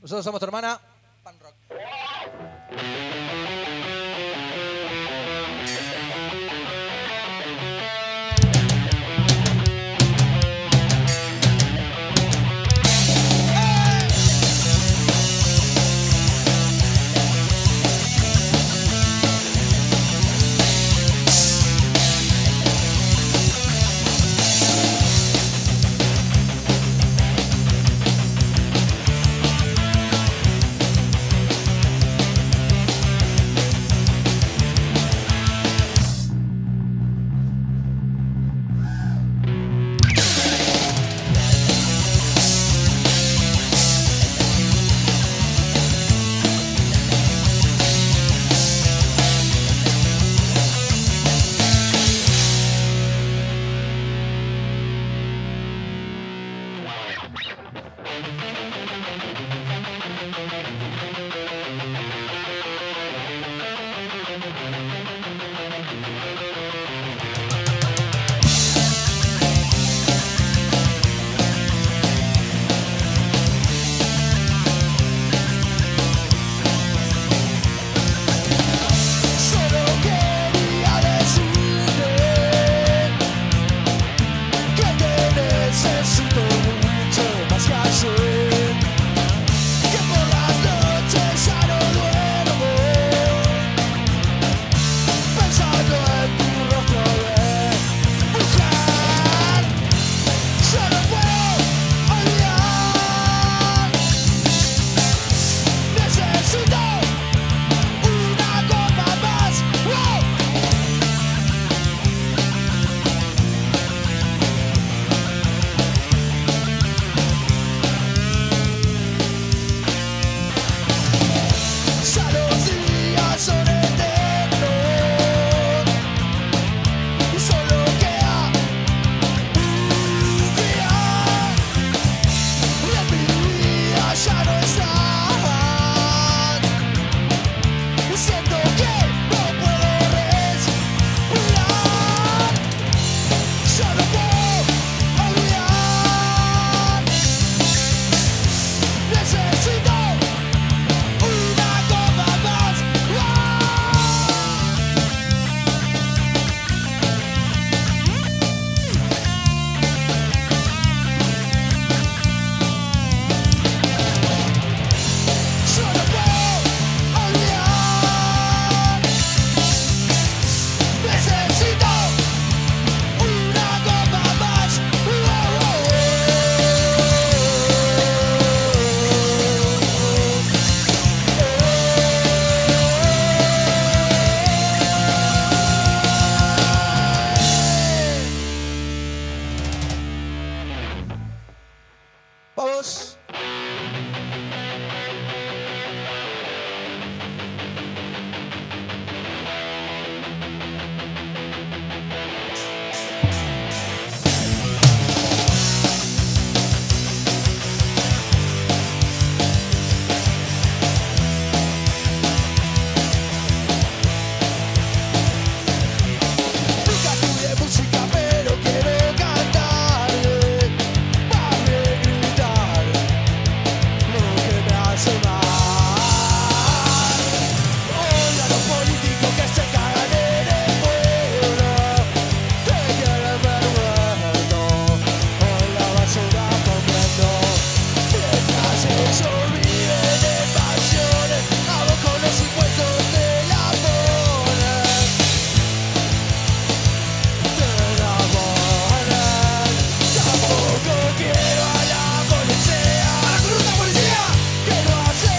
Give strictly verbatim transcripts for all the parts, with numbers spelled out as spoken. Nosotros somos Tu Hermana Punk Rock. Quiero a la policía, a la corrupta policía, que no hace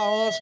vamos.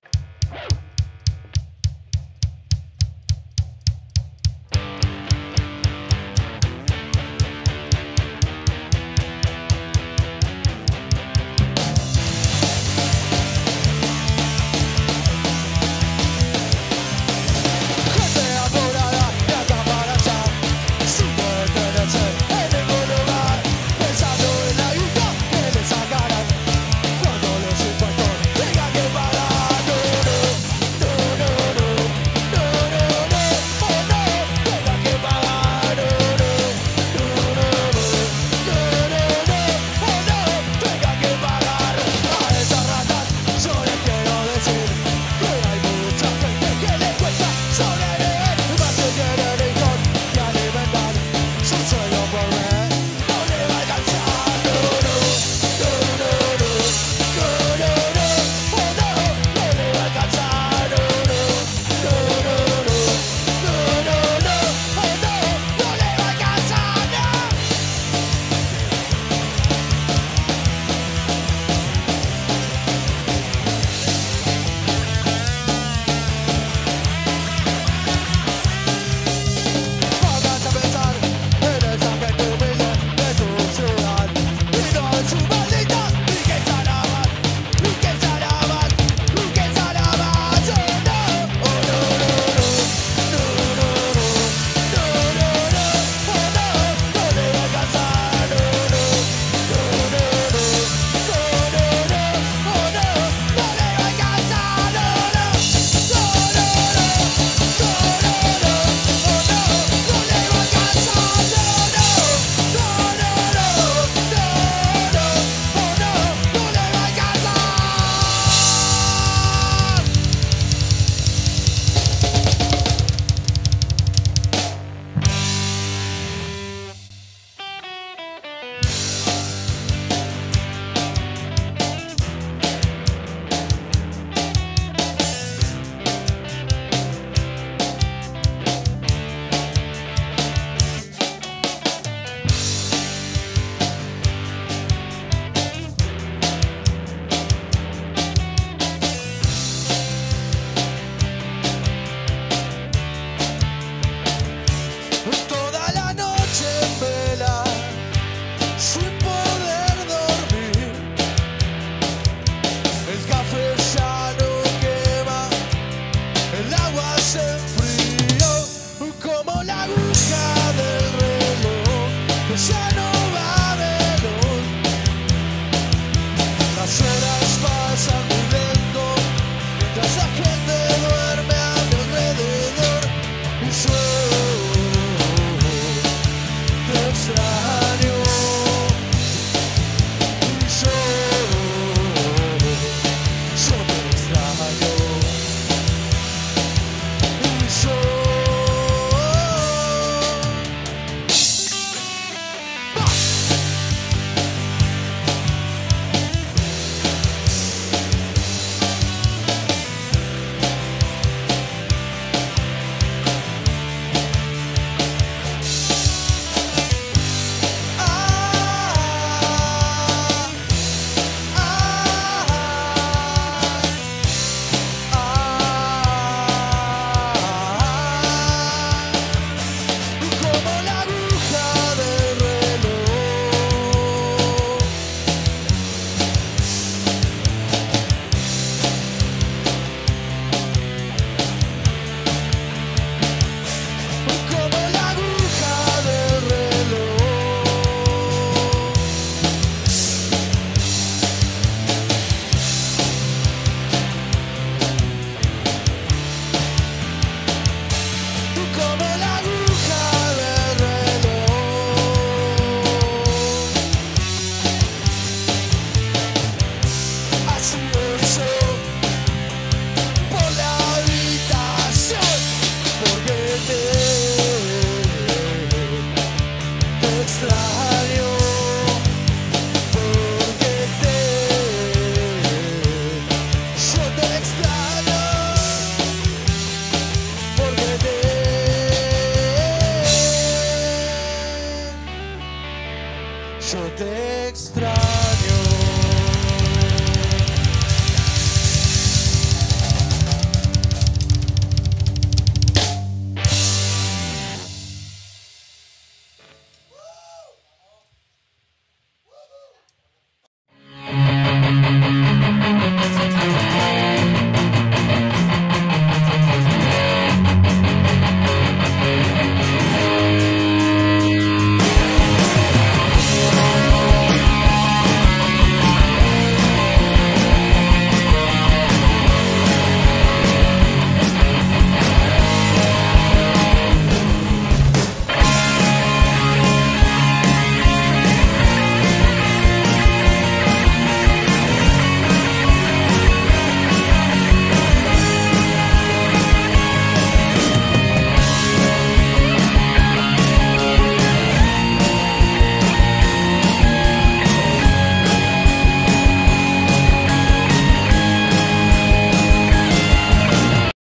Yo te extraño.